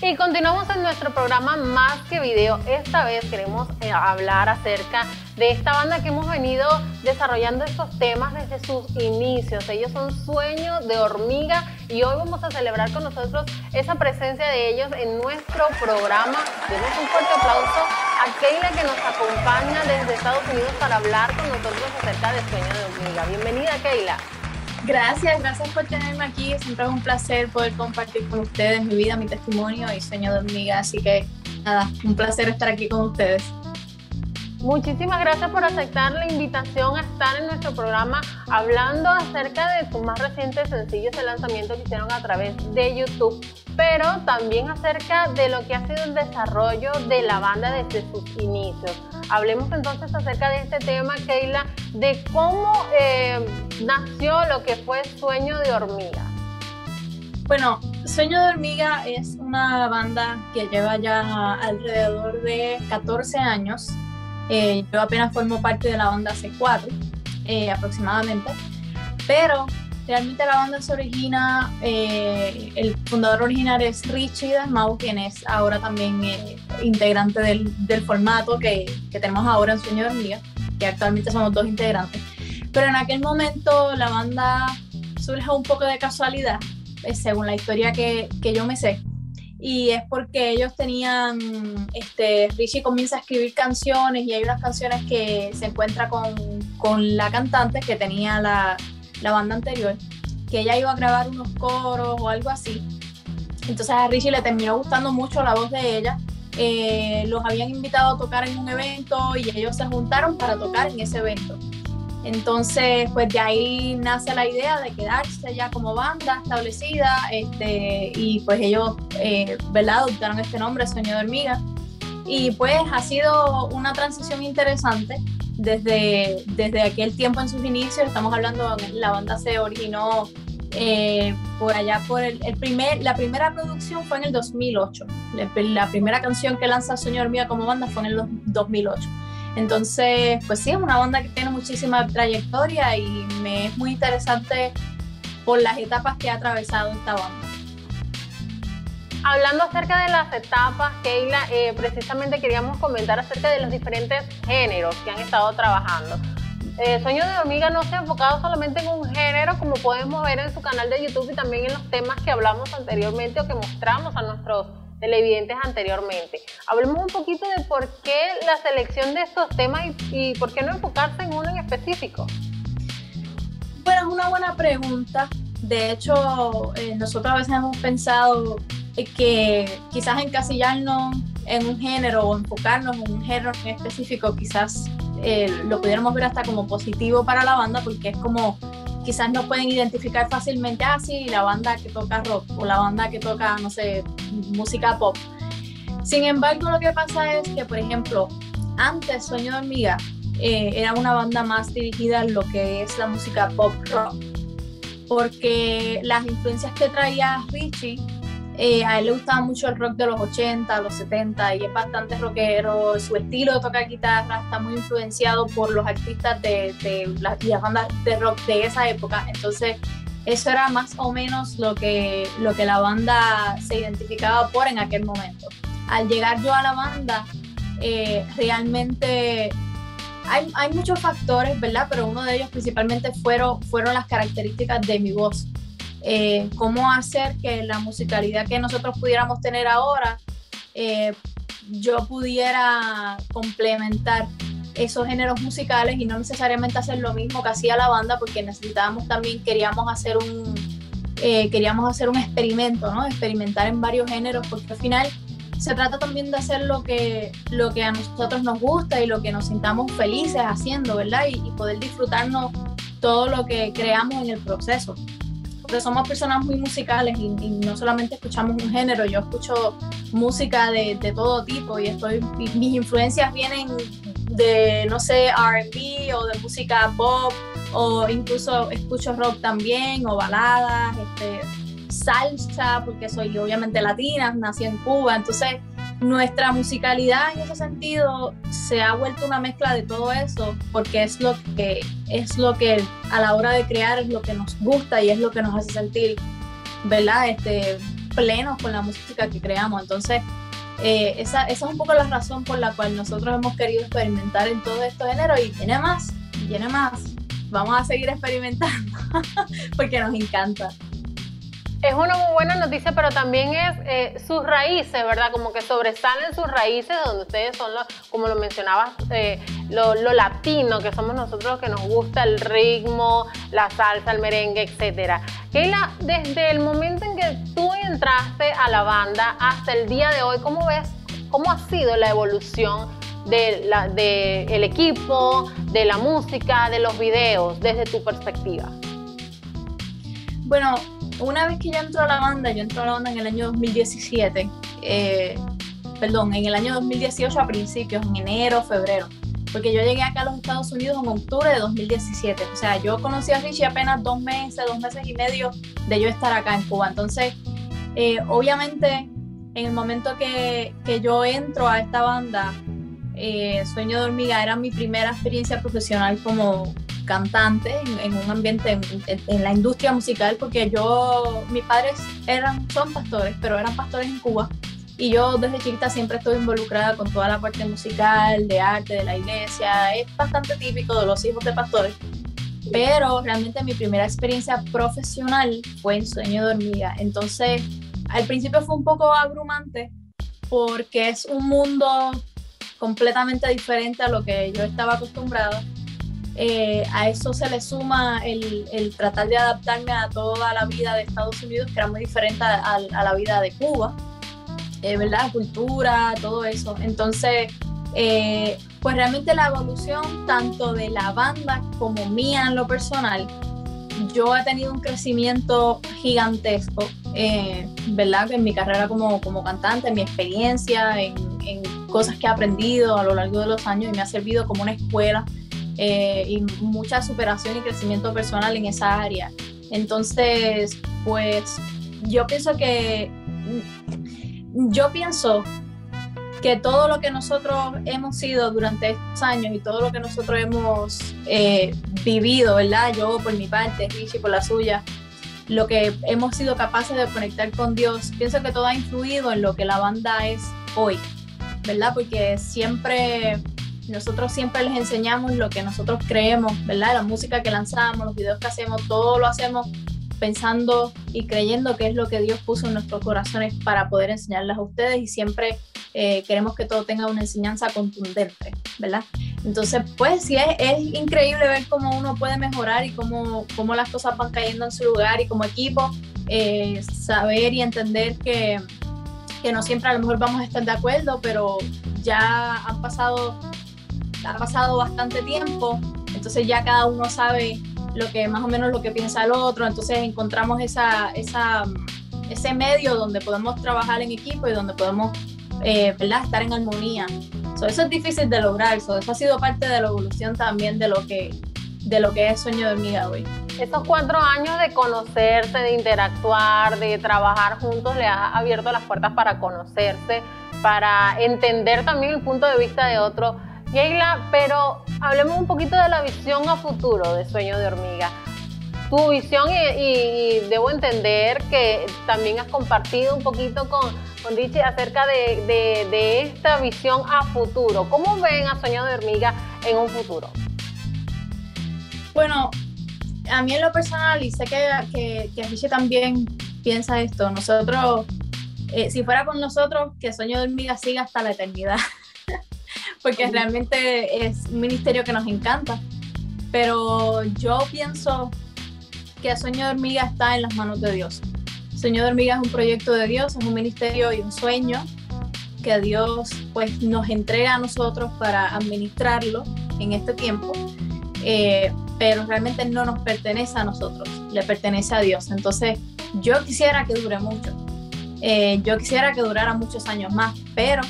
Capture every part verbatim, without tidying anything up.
Y continuamos en nuestro programa Más que Video. Esta vez queremos hablar acerca de esta banda que hemos venido desarrollando estos temas desde sus inicios. Ellos son Sueño de Hormiga y hoy vamos a celebrar con nosotros esa presencia de ellos en nuestro programa. Demos un fuerte aplauso a Keila, que nos acompaña desde Estados Unidos para hablar con nosotros acerca de Sueño de Hormiga. Bienvenida, Keila. Gracias, gracias por tenerme aquí. Siempre es un placer poder compartir con ustedes mi vida, mi testimonio y Sueño de Hormiga. Así que nada, un placer estar aquí con ustedes. Muchísimas gracias por aceptar la invitación a estar en nuestro programa hablando acerca de tus más recientes sencillos de lanzamiento que hicieron a través de YouTube, pero también acerca de lo que ha sido el desarrollo de la banda desde sus inicios. Hablemos entonces acerca de este tema, Keila, de cómo eh, nació lo que fue Sueño de Hormiga. Bueno, Sueño de Hormiga es una banda que lleva ya alrededor de catorce años. Eh, yo apenas formo parte de la banda hace cuatro, eh, aproximadamente, pero realmente la banda se origina, eh, el fundador original es Richie del Mau, quien es ahora también eh, integrante del, del formato que, que tenemos ahora en Sueño de Hormiga, que actualmente somos dos integrantes. Pero en aquel momento la banda surge un poco de casualidad, eh, según la historia que, que yo me sé. Y es porque ellos tenían, este, Richie comienza a escribir canciones y hay unas canciones que se encuentra con, con la cantante que tenía la, la banda anterior, que ella iba a grabar unos coros o algo así. Entonces a Richie le terminó gustando mucho la voz de ella. Eh, los habían invitado a tocar en un evento y ellos se juntaron para tocar en ese evento. Entonces, pues de ahí nace la idea de quedarse ya como banda establecida, este, y pues ellos, eh, ¿verdad?, adoptaron este nombre, Sueño de Hormiga. Y pues ha sido una transición interesante desde, desde aquel tiempo en sus inicios. Estamos hablando, la banda se originó eh, por allá, por el, el primer, la primera producción fue en el dos mil ocho. La, la primera canción que lanza Sueño de Hormiga como banda fue en el dos mil ocho. Entonces, pues sí, es una banda que tiene muchísima trayectoria y me es muy interesante por las etapas que ha atravesado esta banda. Hablando acerca de las etapas, Keila, eh, precisamente queríamos comentar acerca de los diferentes géneros que han estado trabajando. Eh, Sueño de Hormiga no se ha enfocado solamente en un género, como podemos ver en su canal de YouTube y también en los temas que hablamos anteriormente o que mostramos a nuestros televidentes anteriormente. Hablemos un poquito de por qué la selección de estos temas y, y por qué no enfocarse en uno en específico. Bueno, es una buena pregunta. De hecho, eh, nosotros a veces hemos pensado eh, que quizás encasillarnos en un género o enfocarnos en un género en específico, quizás eh, lo pudiéramos ver hasta como positivo para la banda, porque es como quizás no pueden identificar fácilmente, ah, sí, la banda que toca rock o la banda que toca, no sé, música pop. Sin embargo, lo que pasa es que, por ejemplo, antes Sueño de Hormiga eh, era una banda más dirigida a lo que es la música pop rock, porque las influencias que traía Richie, eh, a él le gustaba mucho el rock de los ochenta, los setenta, y es bastante rockero. Su estilo de tocar guitarra está muy influenciado por los artistas de, de, de las, las bandas de rock de esa época. Entonces, eso era más o menos lo que, lo que la banda se identificaba por en aquel momento. Al llegar yo a la banda, eh, realmente hay, hay muchos factores, ¿verdad? Pero uno de ellos principalmente fueron, fueron las características de mi voz. Eh, cómo hacer que la musicalidad que nosotros pudiéramos tener ahora, eh, yo pudiera complementar esos géneros musicales y no necesariamente hacer lo mismo que hacía la banda, porque necesitábamos también, queríamos hacer un, eh, queríamos hacer un experimento, ¿no? Experimentar en varios géneros, porque al final se trata también de hacer lo que, lo que a nosotros nos gusta y lo que nos sintamos felices haciendo, ¿verdad? Y, y poder disfrutarnos todo lo que creamos en el proceso. Porque somos personas muy musicales y, y no solamente escuchamos un género, yo escucho música de, de todo tipo y estoy, mis influencias vienen de, no sé, R and B o de música pop, o incluso escucho rock también, o baladas, este, salsa, porque soy obviamente latina, nací en Cuba. Entonces nuestra musicalidad en ese sentido se ha vuelto una mezcla de todo eso, porque es lo que, es lo que a la hora de crear es lo que nos gusta y es lo que nos hace sentir, ¿verdad?, este, plenos con la música que creamos. Entonces, eh, esa, esa es un poco la razón por la cual nosotros hemos querido experimentar en todos estos géneros, y tiene más, y tiene más. Vamos a seguir experimentando porque nos encanta. Es una muy buena noticia, pero también es eh, sus raíces, ¿verdad? Como que sobresalen sus raíces, donde ustedes son, los, como lo mencionabas, eh, lo, lo latino, que somos nosotros, que nos gusta el ritmo, la salsa, el merengue, etcétera. Keila, desde el momento en que tú entraste a la banda hasta el día de hoy, ¿cómo ves, cómo ha sido la evolución de la, de el equipo, de la música, de los videos, desde tu perspectiva? Bueno, una vez que yo entro a la banda, yo entro a la banda en el año dos mil diecisiete, eh, perdón, en el año dos mil dieciocho a principios, en enero, febrero, porque yo llegué acá a los Estados Unidos en octubre de dos mil diecisiete, o sea, yo conocí a Richie apenas dos meses, dos meses y medio de yo estar acá en Cuba. Entonces, eh, obviamente, en el momento que, que yo entro a esta banda, eh, Sueño de Hormiga era mi primera experiencia profesional como cantante en, en un ambiente, en, en, en la industria musical, porque yo, mis padres eran, son pastores, pero eran pastores en Cuba, y yo desde chiquita siempre estuve involucrada con toda la parte musical, de arte, de la iglesia. Es bastante típico de los hijos de pastores, pero realmente mi primera experiencia profesional fue en Sueño de Hormiga. Entonces, al principio fue un poco abrumante, porque es un mundo completamente diferente a lo que yo estaba acostumbrada. Eh, a eso se le suma el, el tratar de adaptarme a toda la vida de Estados Unidos, que era muy diferente a, a, a la vida de Cuba, eh, ¿verdad? Cultura, todo eso. Entonces, eh, pues realmente la evolución tanto de la banda como mía en lo personal, yo he tenido un crecimiento gigantesco, eh, ¿verdad? En mi carrera como, como cantante, en mi experiencia, en, en cosas que he aprendido a lo largo de los años, y me ha servido como una escuela. Eh, y mucha superación y crecimiento personal en esa área. Entonces, pues yo pienso que yo pienso que todo lo que nosotros hemos sido durante estos años y todo lo que nosotros hemos eh, vivido, ¿verdad? Yo por mi parte, Richie por la suya, lo que hemos sido capaces de conectar con Dios, pienso que todo ha influido en lo que la banda es hoy, ¿verdad? Porque siempre... Nosotros siempre les enseñamos lo que nosotros creemos, ¿verdad? La música que lanzamos, los videos que hacemos, todo lo hacemos pensando y creyendo que es lo que Dios puso en nuestros corazones para poder enseñarles a ustedes, y siempre eh, queremos que todo tenga una enseñanza contundente, ¿verdad? Entonces, pues sí, es, es increíble ver cómo uno puede mejorar y cómo, cómo las cosas van cayendo en su lugar, y como equipo, eh, saber y entender que, que no siempre a lo mejor vamos a estar de acuerdo, pero ya han pasado... ha pasado bastante tiempo, entonces ya cada uno sabe lo que más o menos lo que piensa el otro, entonces encontramos esa, esa, ese medio donde podemos trabajar en equipo y donde podemos eh, ¿verdad? Estar en armonía. So, eso es difícil de lograr, so, eso ha sido parte de la evolución también de lo que, de lo que es Sueño de Hormiga hoy. Estos cuatro años de conocerse, de interactuar, de trabajar juntos, le ha abierto las puertas para conocerse, para entender también el punto de vista de otro. Keila, pero hablemos un poquito de la visión a futuro de Sueño de Hormiga. Tu visión, y, y, y debo entender que también has compartido un poquito con, con Richie acerca de, de, de esta visión a futuro. ¿Cómo ven a Sueño de Hormiga en un futuro? Bueno, a mí en lo personal, y sé que, que, que Richie también piensa esto, nosotros, eh, si fuera con nosotros, que Sueño de Hormiga siga hasta la eternidad. Porque realmente es un ministerio que nos encanta, pero yo pienso que Sueño de Hormiga está en las manos de Dios. Sueño de Hormiga es un proyecto de Dios, es un ministerio y un sueño que Dios pues, nos entrega a nosotros para administrarlo en este tiempo, eh, pero realmente no nos pertenece a nosotros, le pertenece a Dios. Entonces yo quisiera que dure mucho, eh, yo quisiera que durara muchos años más, pero...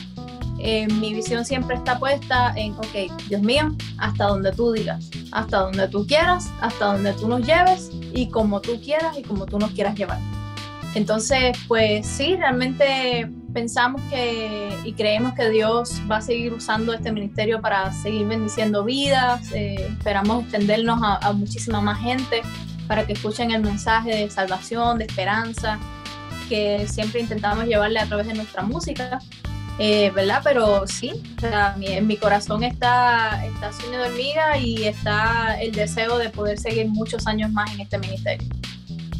Eh, mi visión siempre está puesta en, ok, Dios mío, hasta donde tú digas, hasta donde tú quieras, hasta donde tú nos lleves, y como tú quieras y como tú nos quieras llevar. Entonces, pues sí, realmente pensamos que y creemos que Dios va a seguir usando este ministerio para seguir bendiciendo vidas, eh, esperamos extendernos a, a muchísima más gente para que escuchen el mensaje de salvación, de esperanza, que siempre intentamos llevarle a través de nuestra música, eh, ¿verdad? Pero sí, o sea, mi, en mi corazón está, está Sueño de Hormiga y está el deseo de poder seguir muchos años más en este ministerio.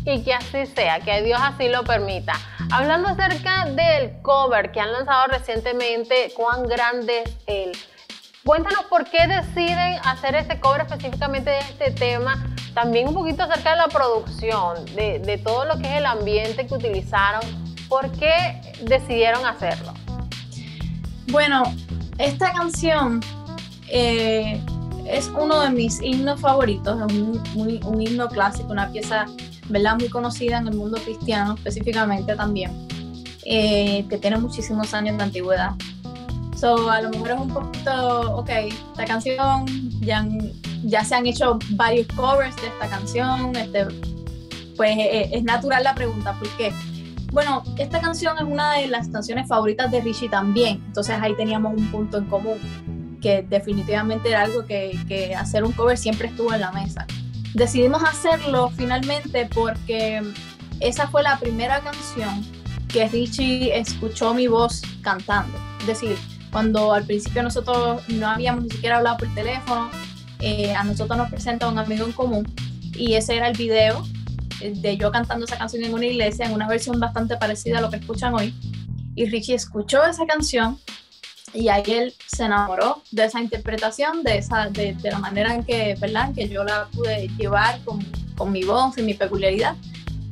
Y que así sea, que Dios así lo permita. Hablando acerca del cover que han lanzado recientemente, ¿cuán grande es él? Cuéntanos por qué deciden hacer este cover específicamente de este tema, también un poquito acerca de la producción, de, de todo lo que es el ambiente que utilizaron, ¿por qué decidieron hacerlo? Bueno, esta canción eh, es uno de mis himnos favoritos, es un, un, un himno clásico, una pieza, ¿verdad?, muy conocida en el mundo cristiano específicamente también, eh, que tiene muchísimos años de antigüedad. So, a lo mejor es un poquito, ok, esta canción, ya, ya se han hecho varios covers de esta canción, este, pues es, es natural la pregunta, ¿por qué? Bueno, esta canción es una de las canciones favoritas de Richie también, entonces ahí teníamos un punto en común, que definitivamente era algo que, que hacer un cover siempre estuvo en la mesa. Decidimos hacerlo finalmente porque esa fue la primera canción que Richie escuchó mi voz cantando. Es decir, cuando al principio nosotros no habíamos ni siquiera hablado por teléfono, eh, a nosotros nos presenta un amigo en común y ese era el video de yo cantando esa canción en una iglesia, en una versión bastante parecida a lo que escuchan hoy. Y Richie escuchó esa canción y ahí él se enamoró de esa interpretación, de, esa, de, de la manera en que, ¿verdad?, que yo la pude llevar con, con mi voz y mi peculiaridad.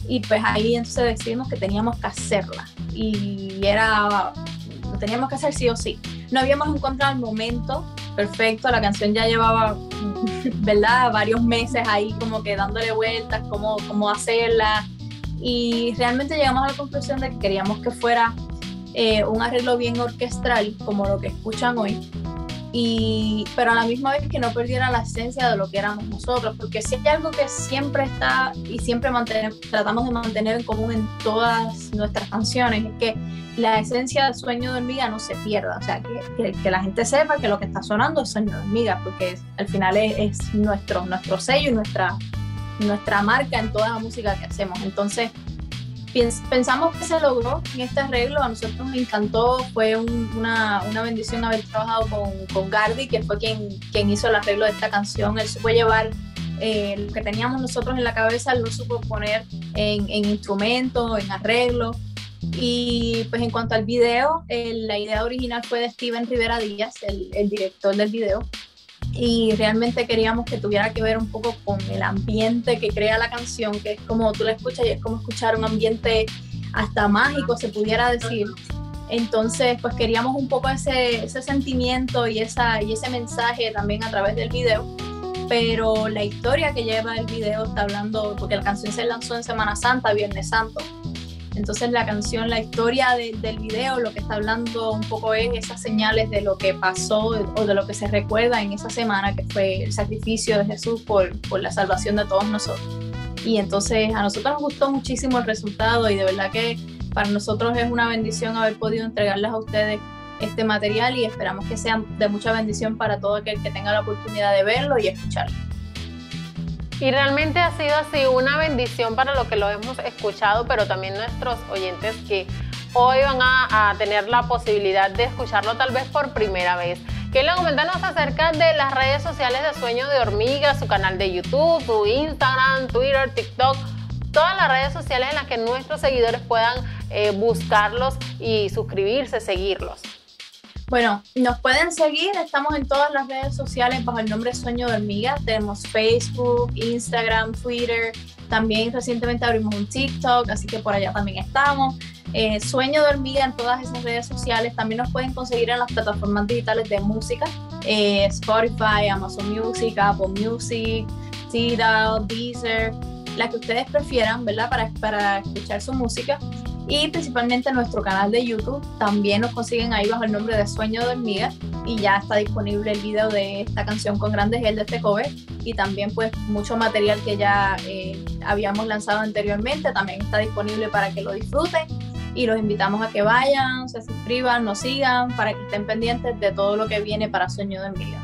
Y pues ahí entonces decidimos que teníamos que hacerla y era, lo teníamos que hacer sí o sí. No habíamos encontrado el momento perfecto, la canción ya llevaba, ¿verdad?, varios meses ahí como que dándole vueltas, cómo, cómo hacerla, y realmente llegamos a la conclusión de que queríamos que fuera Eh, un arreglo bien orquestral como lo que escuchan hoy, y, pero a la misma vez que no perdiera la esencia de lo que éramos nosotros, porque si hay algo que siempre está y siempre mantener, tratamos de mantener en común en todas nuestras canciones, es que la esencia del Sueño de Hormiga no se pierda, o sea, que, que, que la gente sepa que lo que está sonando es Sueño de Hormiga, porque es, al final es, es nuestro, nuestro sello y nuestra, nuestra marca en toda la música que hacemos. Entonces pensamos que se logró en este arreglo, a nosotros nos encantó, fue un, una, una bendición haber trabajado con, con Gardi, que fue quien, quien hizo el arreglo de esta canción. Él supo llevar eh, lo que teníamos nosotros en la cabeza, lo supo poner en, en instrumentos, en arreglo. Y pues en cuanto al video, eh, la idea original fue de Steven Rivera Díaz, el, el director del video, y realmente queríamos que tuviera que ver un poco con el ambiente que crea la canción, que es como tú la escuchas y es como escuchar un ambiente hasta mágico, se pudiera decir. Entonces pues queríamos un poco ese, ese sentimiento y, esa, y ese mensaje también a través del video, pero la historia que lleva el video está hablando, porque la canción se lanzó en Semana Santa, Viernes Santo, entonces la canción, la historia de, del video, lo que está hablando un poco es esas señales de lo que pasó o de lo que se recuerda en esa semana, que fue el sacrificio de Jesús por, por la salvación de todos nosotros. Y entonces a nosotros nos gustó muchísimo el resultado y de verdad que para nosotros es una bendición haber podido entregarles a ustedes este material y esperamos que sea de mucha bendición para todo aquel que tenga la oportunidad de verlo y escucharlo. Y realmente ha sido así una bendición para lo que lo hemos escuchado, pero también nuestros oyentes que hoy van a, a tener la posibilidad de escucharlo tal vez por primera vez. Keila, coméntanos acerca de las redes sociales de Sueño de Hormiga, su canal de YouTube, su Instagram, Twitter, TikTok, todas las redes sociales en las que nuestros seguidores puedan eh, buscarlos y suscribirse, seguirlos. Bueno, nos pueden seguir, estamos en todas las redes sociales bajo el nombre Sueño de Hormiga, tenemos Facebook, Instagram, Twitter, también recientemente abrimos un TikTok, así que por allá también estamos. Eh, Sueño de Hormiga en todas esas redes sociales, también nos pueden conseguir en las plataformas digitales de música, eh, Spotify, Amazon Music, Apple Music, Tidal, Deezer, la que ustedes prefieran, ¿verdad?, para, para escuchar su música. Y principalmente nuestro canal de YouTube, también nos consiguen ahí bajo el nombre de Sueño de Hormiga y ya está disponible el video de esta canción con Grandes Gel de este cover y también pues mucho material que ya eh, habíamos lanzado anteriormente, también está disponible para que lo disfruten y los invitamos a que vayan, se suscriban, nos sigan para que estén pendientes de todo lo que viene para Sueño de Hormiga.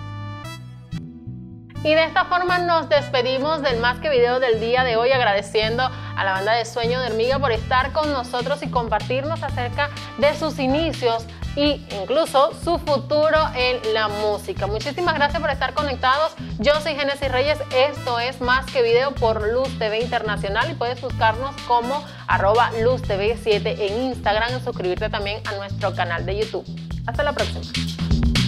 Y de esta forma nos despedimos del Más Que Video del día de hoy, agradeciendo a la banda de Sueño de Hormiga por estar con nosotros y compartirnos acerca de sus inicios e incluso su futuro en la música. Muchísimas gracias por estar conectados. Yo soy Genesis Reyes, esto es Más Que Video por Luz T V Internacional y puedes buscarnos como arroba Luz TV siete en Instagram y suscribirte también a nuestro canal de YouTube. Hasta la próxima.